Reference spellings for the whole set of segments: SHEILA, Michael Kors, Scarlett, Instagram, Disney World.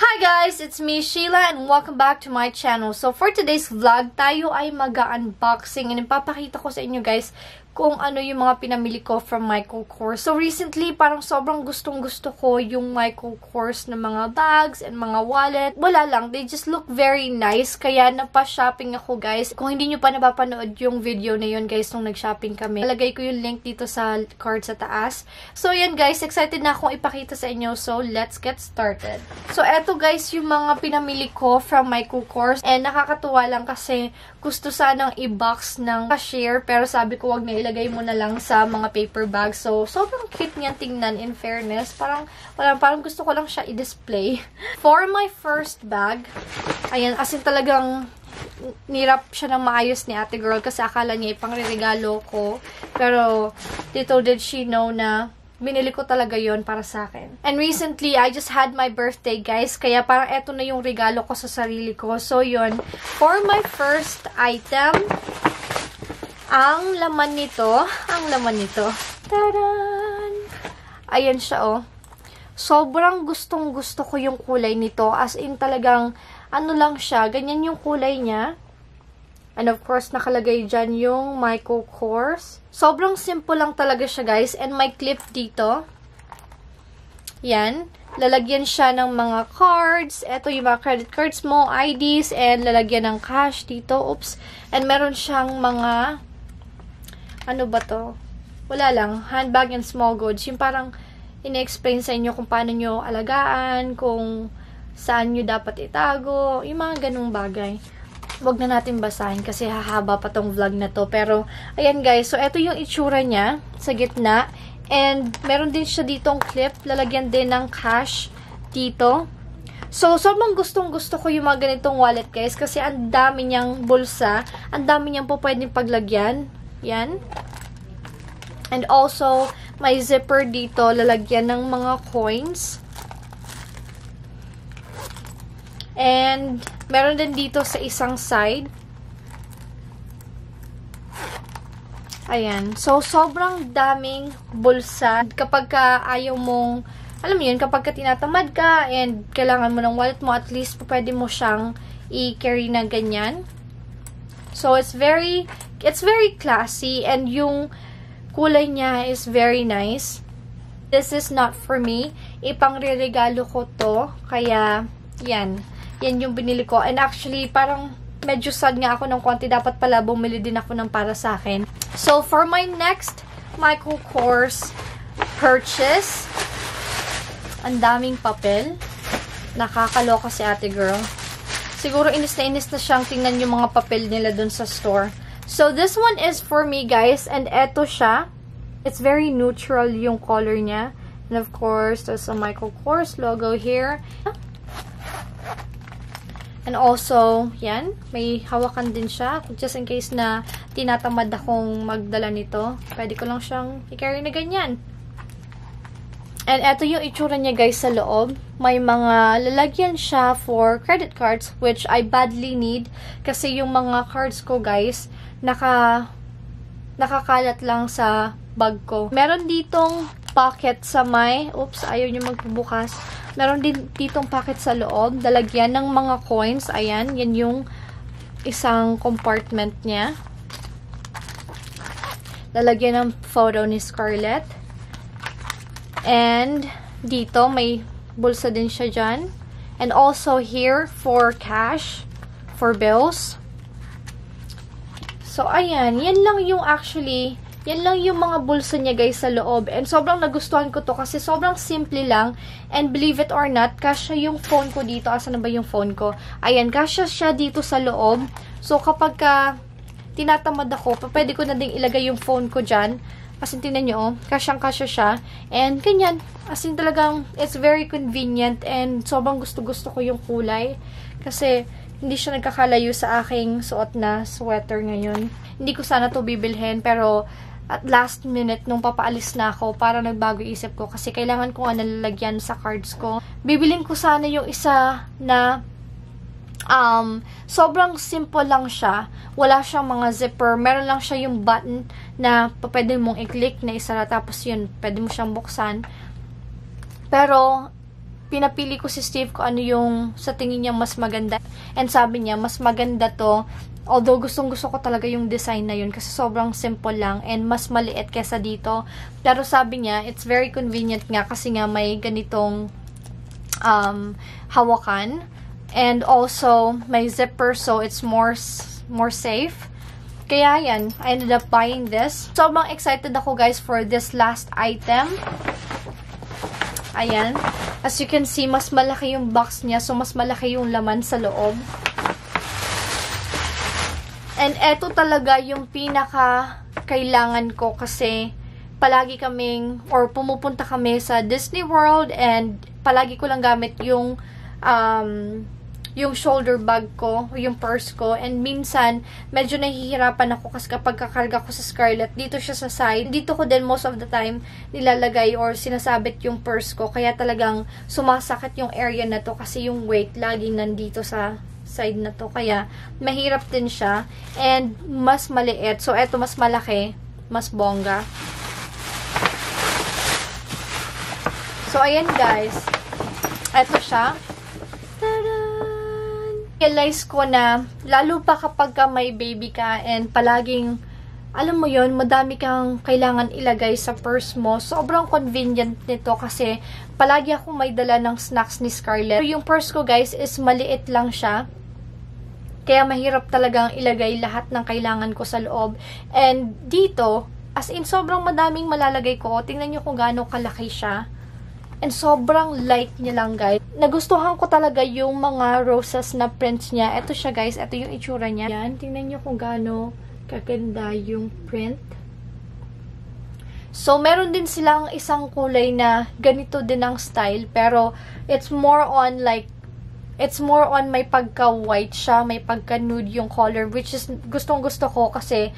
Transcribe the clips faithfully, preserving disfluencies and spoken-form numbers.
Hi guys! It's me, Sheila, and welcome back to my channel. So, for today's vlog, tayo ay mag-unboxing and ipapakita ko sa inyo guys kung ano yung mga pinamili ko from Michael Kors. So, recently, parang sobrang gustong-gusto ko yung Michael Kors na mga bags and mga wallet. Wala lang, they just look very nice. Kaya, napa-shopping ako guys. Kung hindi nyo pa napapanood yung video na yun guys nung nag-shopping kami, nalagay ko yung link dito sa card sa taas. So, yan guys, excited na akong ipakita sa inyo. So, let's get started. So, eto So guys, yung mga pinamili ko from Michael Kors. And nakakatuwa lang kasi gusto sanang i-box ng cashier. Pero sabi ko, wag na, ilagay mo na lang sa mga paper bags. So, sobrang cute niyan tingnan, in fairness. Parang, parang, parang gusto ko lang siya i-display. For my first bag, ayan, as in talagang nirap siya ng maayos ni ate girl kasi akala niya ipangregalo ko. Pero, little did she know na binili ko talaga yon para sa akin. And recently, I just had my birthday, guys. Kaya parang eto na yung regalo ko sa sarili ko. So, yon. For my first item, ang laman nito, ang laman nito. Taran! Ayan siya, oh. Sobrang gustong-gusto ko yung kulay nito. As in, talagang, ano lang siya. Ganyan yung kulay niya. And of course, nakalagay dyan yung Michael Kors. Sobrang simple lang talaga siya, guys. And may clip dito. Yan. Lalagyan siya ng mga cards. Ito yung mga credit cards mo, I Ds, and lalagyan ng cash dito. Oops. And meron siyang mga, ano ba to? Wala lang. Handbag and small goods. Yung parang in-explain sa inyo kung paano nyo alagaan, kung saan nyo dapat itago. Yung mga ganung bagay. Wag na natin basahin kasi hahaba pa tong vlog na to. Pero, ayan guys. So, eto yung itsura niya sa gitna. And, meron din siya ditong clip. Lalagyan din ng cash dito. So, sobrang gustong-gusto ko yung mga ganitong wallet guys. Kasi, ang dami niyang bulsa. Ang dami niyang po pwedeng paglagyan. Yan. And also, may zipper dito. Lalagyan ng mga coins. And, meron din dito sa isang side. Ayan. So, sobrang daming bulsa. Kapag ka ayaw mong, alam mo yun, kapag ka tinatamad ka and kailangan mo ng wallet mo, at least pwede mo siyang i-carry na ganyan. So, it's very, it's very classy and yung kulay niya is very nice. This is not for me. Ipangre-regalo ko to. Kaya, yan. Yan yung binili ko. And actually, parang medyo sad nga ako ng konti. Dapat pala bumili din ako ng para sa akin. So, for my next Michael Kors purchase, ang daming papel. Nakakaloka si ate girl. Siguro inis na inis na siyang tingnan yung mga papel nila dun sa store. So, this one is for me, guys. And eto siya. It's very neutral yung color niya. And of course, there's a Michael Kors logo here. And also, yan, may hawakan din siya. Just in case na tinatamad akong magdala nito, pwede ko lang siyang i-carry na ganyan. And eto yung itsura niya guys sa loob. May mga lalagyan siya for credit cards, which I badly need. Kasi yung mga cards ko guys, naka, nakakalat lang sa bag ko. Meron ditong pocket sa may, oops, ayaw niyo magbubukas. Meron din ditong pocket sa loob. Dalagyan ng mga coins. Ayan. Yan yung isang compartment niya. Lalagyan ng photo ni Scarlett. And dito, may bulsa din siya dyan. And also here for cash, for bills. So, ayan. Yan lang yung actually, yan lang yung mga bulsa niya guys sa loob. And sobrang nagustuhan ko to kasi sobrang simple lang. And believe it or not, kasya yung phone ko dito. Asan na ba yung phone ko? Ayan, kasya siya dito sa loob. So kapag ka tinatamad ako, pwede ko na ding ilagay yung phone ko dyan. As in, tinan nyo, oh, kasyang-kasya siya. And ganyan, as in talagang it's very convenient. And sobrang gusto-gusto ko yung kulay. Kasi hindi siya nagkakalayo sa aking suot na sweater ngayon. Hindi ko sana to bibilhin, pero at last minute, nung papaalis na ako, parang nagbago isip ko. Kasi kailangan ko nga nalalagyan sa cards ko. Bibilin ko sana yung isa na um, sobrang simple lang siya. Wala siyang mga zipper. Meron lang siya yung button na pwede mong i-click na isara. Tapos yun, pwede mo siyang buksan. Pero, pinapili ko si Steve kung ano yung sa tingin niya mas maganda. And sabi niya, mas maganda to. Although gustong gusto ko talaga yung design na yun kasi sobrang simple lang and mas maliit kesa dito. Pero sabi niya, it's very convenient nga kasi nga may ganitong um, hawakan. And also, may zipper so it's more more safe. Kaya yan, I ended up buying this. Sobrang excited ako guys for this last item. Ayan. As you can see, mas malaki yung box niya. So, mas malaki yung laman sa loob. And eto talaga yung pinaka kailangan ko kasi palagi kaming or pumupunta kami sa Disney World and palagi ko lang gamit yung um, yung shoulder bag ko, yung purse ko, and minsan, medyo nahihirapan ako kasi kapag kakarga ko sa Scarlett, dito siya sa side. Dito ko din most of the time nilalagay or sinasabit yung purse ko, kaya talagang sumasakit yung area na to kasi yung weight laging nandito sa side na to, kaya mahirap din siya, and mas maliit. So, eto mas malaki, mas bongga. So, ayan guys. Eto siya. Realize ko na, lalo pa kapag ka may baby ka and palaging, alam mo yon, madami kang kailangan ilagay sa purse mo. Sobrang convenient nito kasi palagi akong may dala ng snacks ni Scarlett. Yung purse ko guys is maliit lang siya. Kaya mahirap talagang ilagay lahat ng kailangan ko sa loob. And dito, as in sobrang madaming malalagay ko. Tingnan nyo kung gaano kalaki siya. And sobrang light niya lang guys. Nagustuhan ko talaga yung mga roses na prints niya. Ito siya guys. Ito yung itsura niya. Yan. Tingnan nyo kung gaano kaganda yung print. So, meron din silang isang kulay na ganito din ang style. Pero, it's more on like, it's more on may pagka-white siya. May pagka-nude yung color. Which is, gustong-gusto ko kasi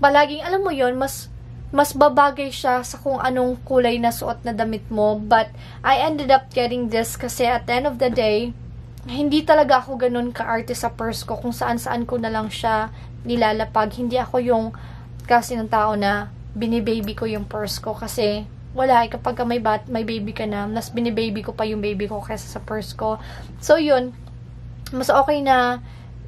palaging, alam mo yon, mas mas babagay siya sa kung anong kulay na suot na damit mo. But, I ended up getting this kasi at the end of the day, hindi talaga ako ganun ka-arte sa purse ko. Kung saan-saan ko na lang siya nilalapag. Hindi ako yung kasi ng tao na binibaby ko yung purse ko. Kasi, wala eh. Kapag may, bat, may baby ka na, mas binibaby ko pa yung baby ko kaysa sa purse ko. So, yun. Mas okay na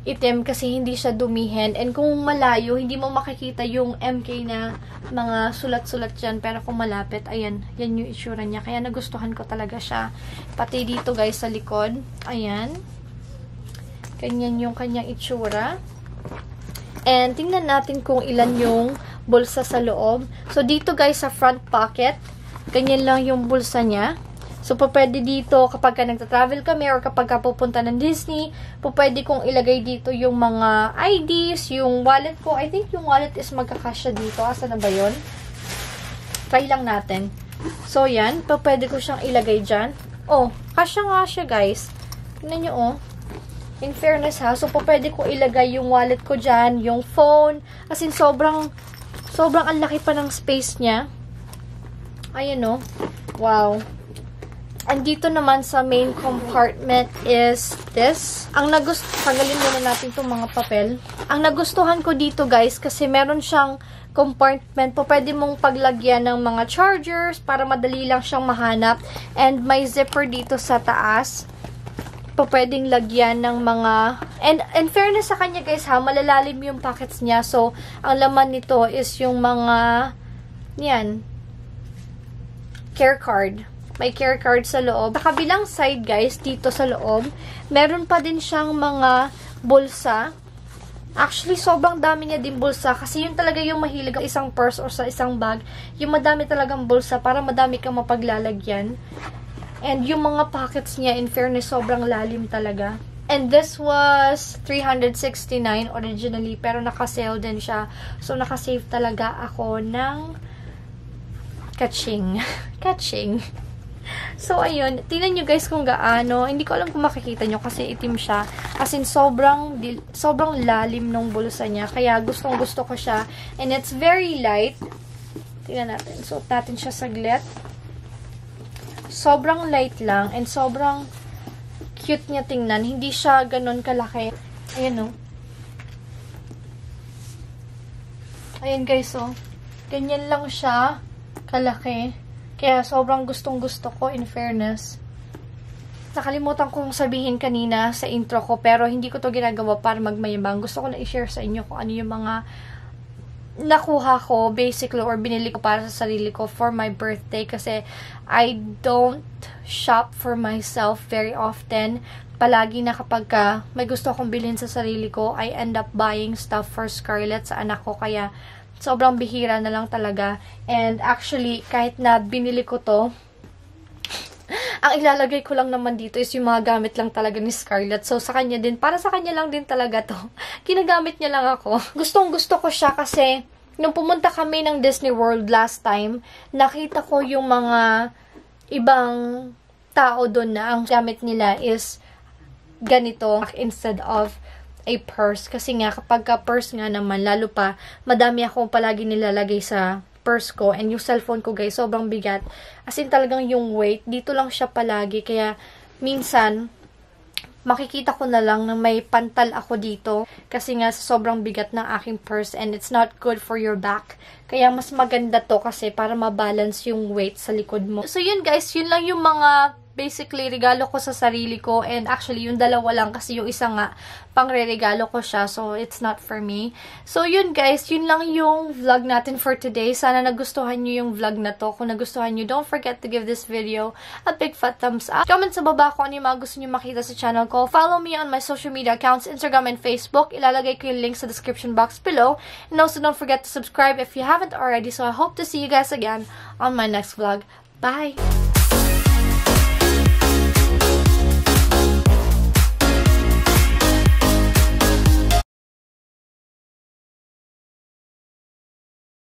itim kasi hindi siya dumihin. And kung malayo, hindi mo makikita yung M K na mga sulat-sulat dyan. Pero kung malapit, ayan. Yan yung itsura niya. Kaya nagustuhan ko talaga siya. Pati dito guys sa likod. Ayan. Ganyan yung kanyang itsura. And tingnan natin kung ilan yung bulsa sa loob. So dito guys sa front pocket, ganyan lang yung bulsa niya. So, pwede dito, kapag ka nagtatravel kami or kapag ka pupunta ng Disney, pwede kong ilagay dito yung mga I Ds, yung wallet ko. I think yung wallet is magkakasya dito. Asa na ba yun? Try lang natin. So, yan. Pwede ko siyang ilagay dyan. Oh, kasya nga siya, guys. Tignan nyo, oh. In fairness, ha. So, pwede ko ilagay yung wallet ko dyan, yung phone. As in, sobrang, sobrang ang laki pa ng space niya. Ayan, oh. Wow. And dito naman sa main compartment is this. Ang nagustuhan, tanggalin muna natin itong mga papel. Ang nagustuhan ko dito guys, kasi meron siyang compartment po. Pwede mong paglagyan ng mga chargers para madali lang siyang mahanap. And may zipper dito sa taas. Po pwedeng lagyan ng mga, and in fairness sa kanya guys ha, malalalim yung pockets niya. So, ang laman nito is yung mga, yan, care card. May care card sa loob. Sa kabilang side, guys, dito sa loob, meron pa din siyang mga bulsa. Actually, sobrang dami niya din bulsa kasi yun talaga yung mahilig sa isang purse or sa isang bag. Yung madami talagang bulsa para madami kang mapaglalagyan. And yung mga pockets niya, in fairness, sobrang lalim talaga. And this was three hundred sixty-nine originally, pero naka-sale din siya. So, naka-save talaga ako ng kaching. Kaching. So, ayun. Tingnan nyo guys kung gaano. Hindi ko alam kung makikita nyo kasi itim siya. As in, sobrang, sobrang lalim ng bulsa niya. Kaya, gustong gusto ko siya. And it's very light. Tingnan natin. Suot natin siya saglit. Sobrang light lang. And sobrang cute niya tingnan. Hindi siya ganun kalaki. Ayan, oh. Ayan, guys, oh. Ganyan lang siya kalaki. Kaya, sobrang gustong-gusto ko, in fairness. Nakalimutan kong sabihin kanina sa intro ko, pero hindi ko to ginagawa para magmayabang. Gusto ko na i-share sa inyo kung ano yung mga nakuha ko, basically, or binili ko para sa sarili ko for my birthday, kasi I don't shop for myself very often. Palagi na kapag ka may gusto akong bilhin sa sarili ko, I end up buying stuff for Scarlett, sa anak ko, kaya sobrang bihira na lang talaga. And actually, kahit na binili ko to, ang ilalagay ko lang naman dito is yung mga gamit lang talaga ni Scarlett. So, sa kanya din. Para sa kanya lang din talaga to. Kinagamit niya lang ako. Gustong gusto ko siya kasi nung pumunta kami ng Disney World last time, nakita ko yung mga ibang tao doon na ang gamit nila is ganito instead of a purse. Kasi nga, kapag ka purse nga naman, lalo pa, madami akong palagi nilalagay sa purse ko, and yung cellphone ko, guys, sobrang bigat. As in, talagang yung weight, dito lang siya palagi. Kaya, minsan, makikita ko na lang na may pantal ako dito. Kasi nga, sobrang bigat ng aking purse, and it's not good for your back. Kaya, mas maganda to kasi para mabalance yung weight sa likod mo. So, yun, guys, yun lang yung mga basically regalo ko sa sarili ko, and actually yung dalawa lang kasi yung isa nga pangre-regalo ko siya, so it's not for me. So yun, guys, yun lang yung vlog natin for today. Sana nagustuhan nyo yung vlog na to. Kung nagustuhan nyo, don't forget to give this video a big fat thumbs up. Comment sa baba kung ano yung mga gusto nyo makita sa channel ko. Follow me on my social media accounts, Instagram and Facebook. Ilalagay ko yung link sa description box below, and also don't forget to subscribe if you haven't already. So I hope to see you guys again on my next vlog. Bye!